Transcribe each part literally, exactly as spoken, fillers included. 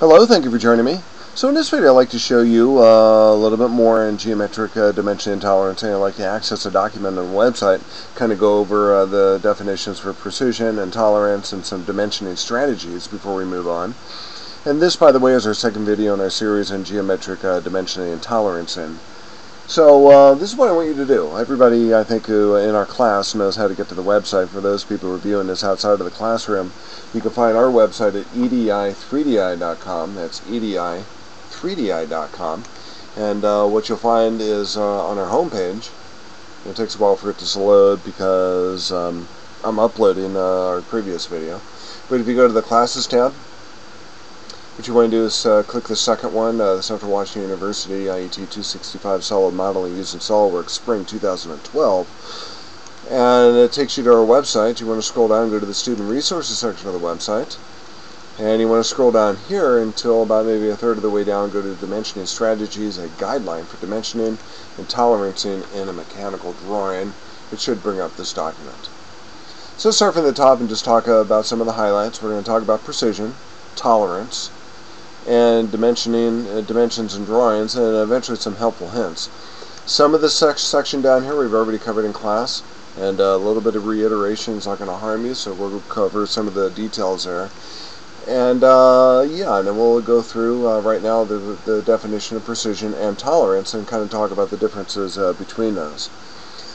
Hello, thank you for joining me. So in this video I'd like to show you uh, a little bit more in geometric uh, dimension intolerance, and I'd like to access a document on the website, kind of go over uh, the definitions for precision and tolerance and some dimensioning strategies before we move on. And this, by the way, is our second video in our series on geometric uh, dimensioning intolerance. And so uh, this is what I want you to do. Everybody, I think, who in our class knows how to get to the website. For those people reviewing this outside of the classroom, you can find our website at E D I three D I dot com. That's E D I three D I dot com. And uh, what you'll find is uh, on our homepage, it takes a while for it to load because um, I'm uploading uh, our previous video. But if you go to the Classes tab, what you want to do is uh, click the second one, uh, Central Washington University I E T two sixty-five Solid Modeling using SOLIDWORKS Spring two thousand twelve. And it takes you to our website. You want to scroll down and go to the Student Resources section of the website. And you want to scroll down here until about maybe a third of the way down, go to Dimensioning Strategies, a guideline for dimensioning and tolerancing in a mechanical drawing. It should bring up this document. So let's start from the top and just talk about some of the highlights. We're going to talk about precision, tolerance, and dimensioning, uh, dimensions and drawings, and eventually some helpful hints. Some of the sec section down here we've already covered in class, and uh, a little bit of reiteration is not going to harm you, so we'll cover some of the details there. And uh, yeah, and then we'll go through uh, right now the, the definition of precision and tolerance and kind of talk about the differences uh, between those.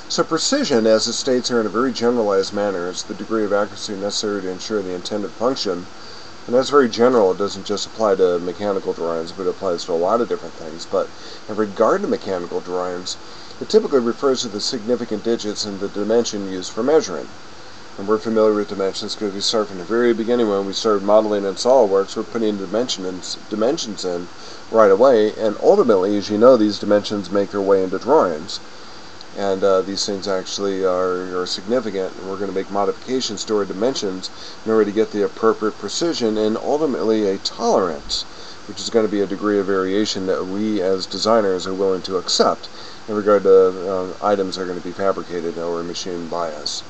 So precision, as it states here in a very generalized manner, is the degree of accuracy necessary to ensure the intended function. And that's very general. It doesn't just apply to mechanical drawings, but it applies to a lot of different things. But in regard to mechanical drawings, it typically refers to the significant digits and the dimension used for measuring. And we're familiar with dimensions because we start from the very beginning. When we started modeling in SOLIDWORKS, we're putting dimensions dimensions in right away. And ultimately, as you know, these dimensions make their way into drawings. And uh, these things actually are, are significant, and we're going to make modifications to our dimensions in order to get the appropriate precision and ultimately a tolerance, which is going to be a degree of variation that we as designers are willing to accept in regard to uh, items that are going to be fabricated or machined by us.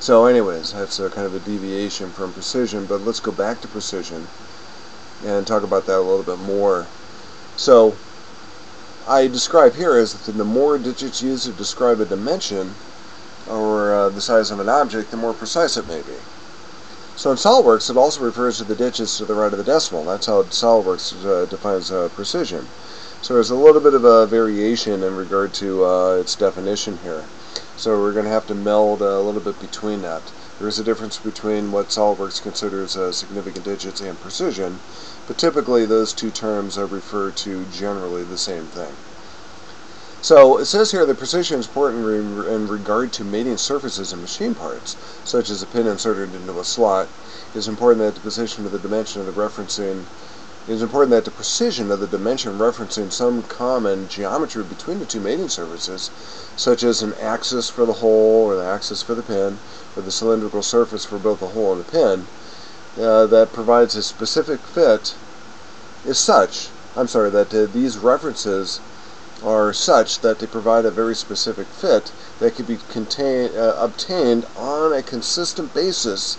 So anyways, that's a kind of a deviation from precision, but let's go back to precision and talk about that a little bit more. So I describe here is that the more digits used to describe a dimension or uh, the size of an object, the more precise it may be. So in SOLIDWORKS, it also refers to the digits to the right of the decimal. That's how SOLIDWORKS uh, defines uh, precision. So there's a little bit of a variation in regard to uh, its definition here. So we're going to have to meld a little bit between that. There is a difference between what SOLIDWORKS considers uh, significant digits and precision, but typically those two terms are referred to generally the same thing. So it says here that precision is important in regard to mating surfaces and machine parts, such as a pin inserted into a slot. It is important that the position of the dimension of the referencing it is important that the precision of the dimension referencing some common geometry between the two mating surfaces, such as an axis for the hole or the axis for the pin, or the cylindrical surface for both the hole and the pin, Uh, that provides a specific fit is such, I'm sorry, that uh, these references are such that they provide a very specific fit that can be contain, uh, obtained on a consistent basis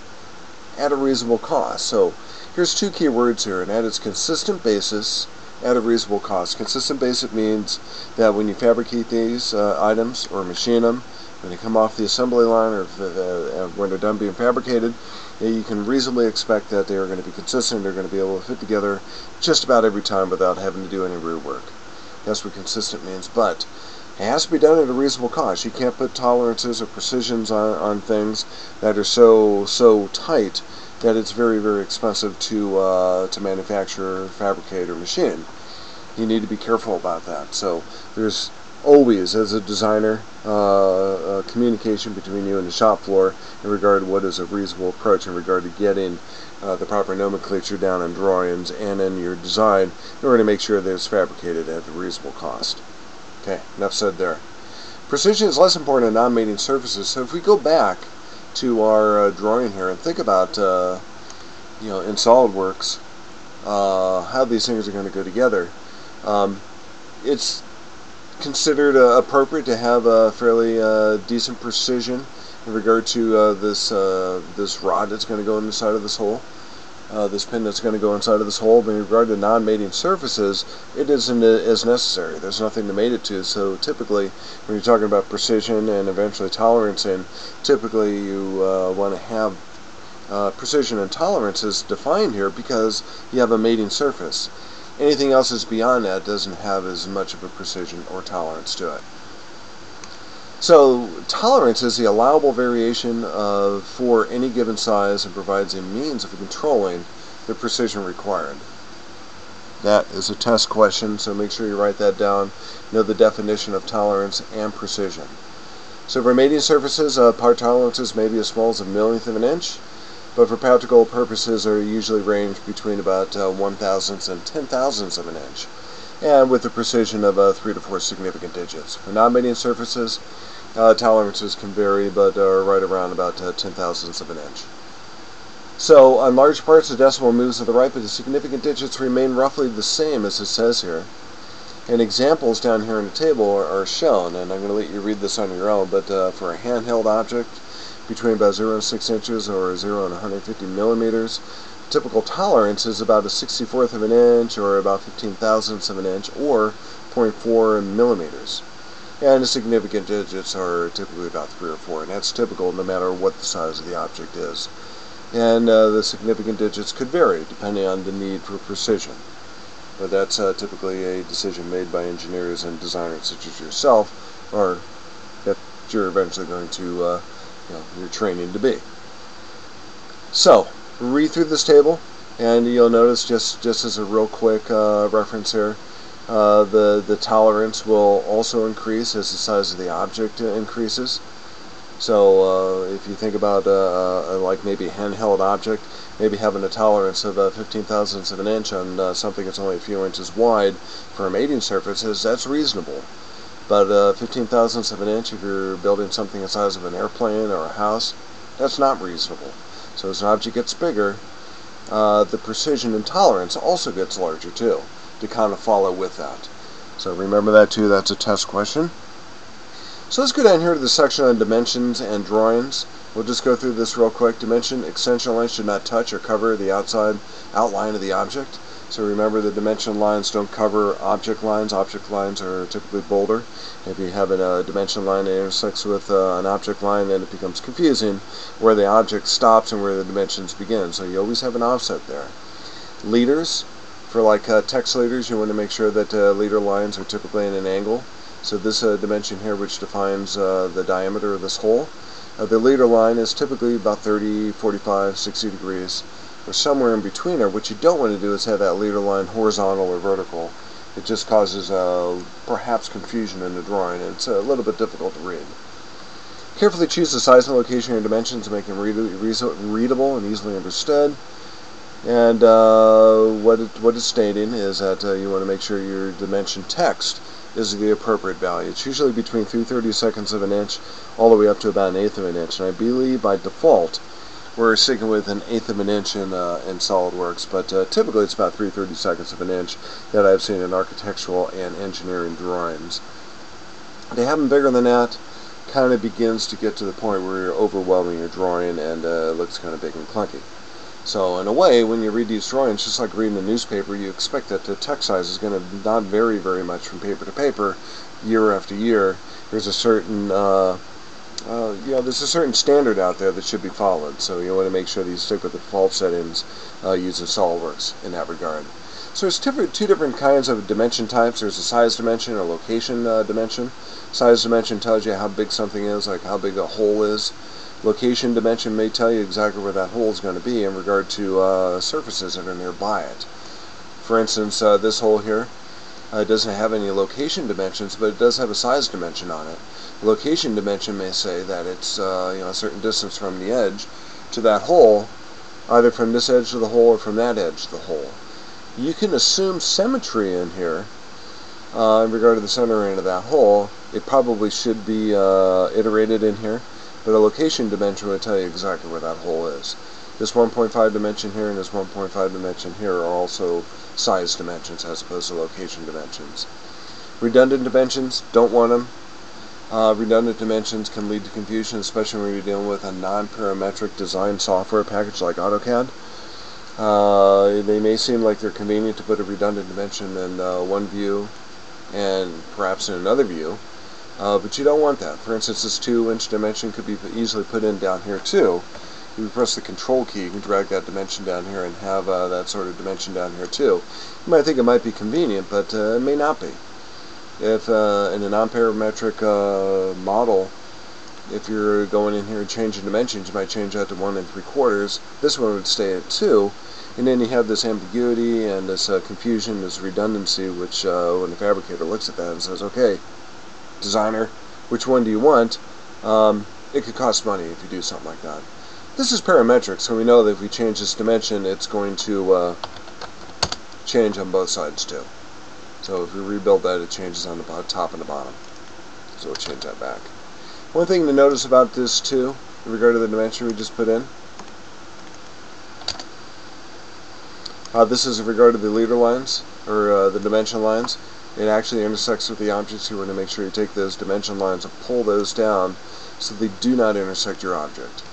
at a reasonable cost. So here's two key words here, and that is consistent basis at a reasonable cost. Consistent basis means that when you fabricate these uh, items or machine them, when they come off the assembly line or uh, when they're done being fabricated, you can reasonably expect that they are going to be consistent, they're going to be able to fit together just about every time without having to do any rework. That's what consistent means, but it has to be done at a reasonable cost. You can't put tolerances or precisions on, on things that are so so tight that it's very, very expensive to, uh, to manufacture, fabricate, or machine. You need to be careful about that. So there's always, as a designer, uh, uh, communication between you and the shop floor in regard to what is a reasonable approach in regard to getting uh, the proper nomenclature down in drawings and in your design in order to make sure that it's fabricated at a reasonable cost. Okay, enough said there. Precision is less important in non-mating surfaces. So if we go back to our uh, drawing here and think about, uh, you know, in SOLIDWORKS, uh, how these things are going to go together. Um, it's considered uh, appropriate to have a fairly uh, decent precision in regard to uh, this uh, this rod that's going to go in the side of this hole. uh, this pin that's going to go inside of this hole. But in regard to non-mating surfaces, it isn't as necessary. There's nothing to mate it to, so typically when you're talking about precision and eventually tolerancing, typically you uh, want to have Uh, precision and tolerance is defined here because you have a mating surface. Anything else that's beyond that doesn't have as much of a precision or tolerance to it. So tolerance is the allowable variation of, for any given size, and provides a means of controlling the precision required. That is a test question, so make sure you write that down. Know the definition of tolerance and precision. So for mating surfaces, uh, part tolerances may be as small as a millionth of an inch, but for practical purposes are usually ranged between about uh, one thousandths and ten thousandths of an inch, and with a precision of uh, three to four significant digits. For non-mating surfaces, uh, tolerances can vary, but are right around about uh, ten thousandths of an inch. So on large parts, the decimal moves to the right, but the significant digits remain roughly the same, as it says here. And examples down here in the table are, are shown, and I'm going to let you read this on your own, but uh, for a handheld object, between about zero and six inches or zero and one hundred fifty millimeters. Typical tolerance is about a sixty-fourth of an inch or about fifteen thousandths of an inch or zero point four millimeters. And the significant digits are typically about three or four, and that's typical no matter what the size of the object is. And uh, the significant digits could vary depending on the need for precision. But that's uh, typically a decision made by engineers and designers such as yourself, or that you're eventually going to uh, you're training to be. So read through this table, and you'll notice, just just as a real quick uh, reference here, uh, the the tolerance will also increase as the size of the object increases. So uh, if you think about uh, like maybe a handheld object, maybe having a tolerance of uh, fifteen thousandths of an inch on uh, something that's only a few inches wide for mating surfaces, that's reasonable. But uh, fifteen thousandths of an inch, if you're building something the size of an airplane or a house, that's not reasonable. So as an object gets bigger, uh, the precision and tolerance also gets larger too, to kind of follow with that. So remember that too, that's a test question. So let's go down here to the section on dimensions and drawings. We'll just go through this real quick. Dimension, extension lines should not touch or cover the outside outline of the object. So remember, the dimension lines don't cover object lines. Object lines are typically bolder. If you have a dimension line that intersects with uh, an object line, then it becomes confusing where the object stops and where the dimensions begin. So you always have an offset there. Leaders, for like uh, text leaders, you want to make sure that uh, leader lines are typically in an angle. So this uh, dimension here, which defines uh, the diameter of this hole, uh, the leader line is typically about thirty, forty-five, sixty degrees. Or somewhere in between there. What you don't want to do is have that leader line horizontal or vertical. It just causes uh, perhaps confusion in the drawing, and it's a little bit difficult to read. Carefully choose the size and location and dimensions to make them read readable and easily understood. And uh, what, it, what it's stating is that uh, you want to make sure your dimension text is the appropriate value. It's usually between three thirty-seconds of an inch all the way up to about an eighth of an inch. And I believe by default, we're sticking with an eighth of an inch in, uh, in SOLIDWORKS, but uh, typically it's about three thirty-seconds of an inch that I've seen in architectural and engineering drawings. To have them bigger than that kind of begins to get to the point where you're overwhelming your drawing, and uh, it looks kind of big and clunky. So in a way, when you read these drawings, just like reading a newspaper, you expect that the text size is going to not vary very much from paper to paper, year after year. There's a certain... Uh, Uh, you know, there's a certain standard out there that should be followed, so you want to make sure that you stick with the default settings uh, using SOLIDWORKS in that regard. So there's two different kinds of dimension types. There's a size dimension or location uh, dimension. Size dimension tells you how big something is, like how big a hole is. Location dimension may tell you exactly where that hole is going to be in regard to uh, surfaces that are nearby it. For instance, uh, this hole here uh, doesn't have any location dimensions, but it does have a size dimension on it. Location dimension may say that it's uh, you know, a certain distance from the edge to that hole, either from this edge to the hole or from that edge to the hole. You can assume symmetry in here uh, in regard to the center end of that hole. It probably should be uh, iterated in here, but a location dimension would tell you exactly where that hole is. This one point five dimension here and this one point five dimension here are also size dimensions as opposed to location dimensions. Redundant dimensions, don't want them. Uh, redundant dimensions can lead to confusion, especially when you're dealing with a non-parametric design software package like AutoCAD. Uh, they may seem like they're convenient to put a redundant dimension in uh, one view and perhaps in another view, uh, but you don't want that. For instance, this two inch dimension could be easily put in down here too. If you press the control key, you can drag that dimension down here and have uh, that sort of dimension down here too. You might think it might be convenient, but uh, it may not be. If uh, in a non-parametric uh, model, if you're going in here and changing dimensions, you might change that to one and three quarters. This one would stay at two, and then you have this ambiguity and this uh, confusion, this redundancy, which uh, when the fabricator looks at that and says, okay, designer, which one do you want? Um, it could cost money if you do something like that. This is parametric, so we know that if we change this dimension, it's going to uh, change on both sides too. So if we rebuild that, it changes on the top and the bottom. So we'll change that back. One thing to notice about this too, in regard to the dimension we just put in, uh, this is in regard to the leader lines, or uh, the dimension lines. It actually intersects with the objects. You want to make sure you take those dimension lines and pull those down so they do not intersect your object,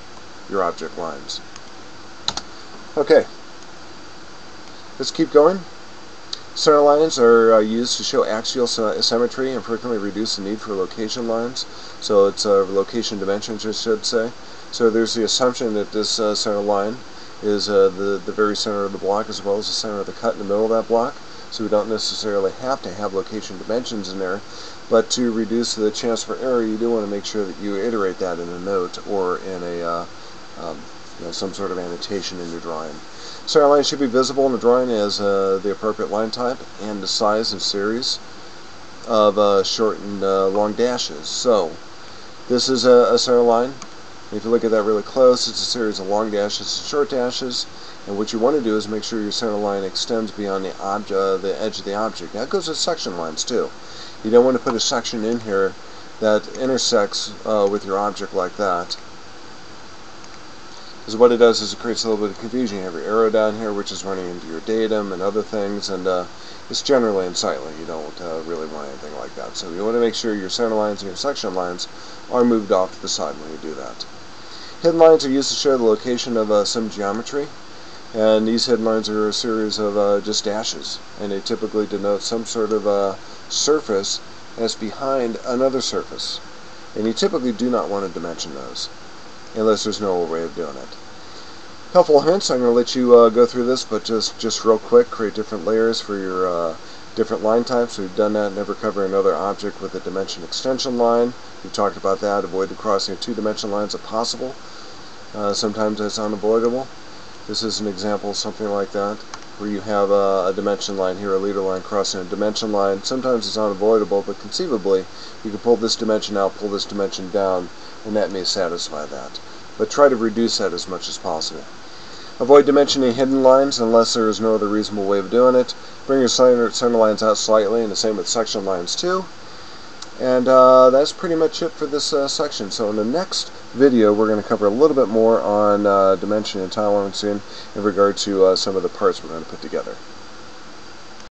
your object lines. Okay, let's keep going. Center lines are uh, used to show axial symmetry and frequently reduce the need for location lines. So it's uh, location dimensions, I should say. So there's the assumption that this uh, center line is uh, the, the very center of the block as well as the center of the cut in the middle of that block. So we don't necessarily have to have location dimensions in there. But to reduce the chance for error, you do want to make sure that you iterate that in a note or in a uh, um, you know, some sort of annotation in your drawing. Center line should be visible in the drawing as uh, the appropriate line type and the size and series of uh, short and uh, long dashes. So this is a, a center line. If you look at that really close, it's a series of long dashes and short dashes. And what you want to do is make sure your center line extends beyond the, ob uh, the edge of the object. Now it goes with section lines too. You don't want to put a section in here that intersects uh, with your object like that. Because what it does is it creates a little bit of confusion. You have your arrow down here, which is running into your datum and other things, and uh, it's generally unsightly. You don't uh, really want anything like that. So you want to make sure your center lines and your section lines are moved off to the side when you do that. Hidden lines are used to show the location of uh, some geometry, and these hidden lines are a series of uh, just dashes, and they typically denote some sort of uh, surface that's behind another surface, and you typically do not want to dimension those, unless there's no way of doing it. Helpful hints, I'm going to let you uh, go through this, but just, just real quick, create different layers for your uh, different line types. We've done that, never cover another object with a dimension extension line. We've talked about that, avoid the crossing of two-dimension lines if possible. Uh, sometimes that's unavoidable. This is an example of something like that, where you have uh, a dimension line here, a leader line crossing a dimension line. Sometimes it's unavoidable, but conceivably, you can pull this dimension out, pull this dimension down, and that may satisfy that. But try to reduce that as much as possible. Avoid dimensioning hidden lines unless there is no other reasonable way of doing it. Bring your center, center lines out slightly, and the same with section lines too. And uh, that's pretty much it for this uh, section. So in the next video, we're going to cover a little bit more on uh, dimension and tolerancing in regard to uh, some of the parts we're going to put together.